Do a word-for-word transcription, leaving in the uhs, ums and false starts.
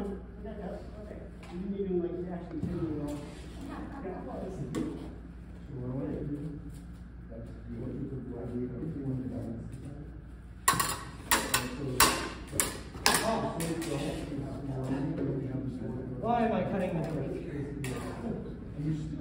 one. I got that. Okay. You didn't even like actually tell me all. Yeah, close. So what I want to do, that's you want to do I need everyone to balance. Oh, why am I cutting the number?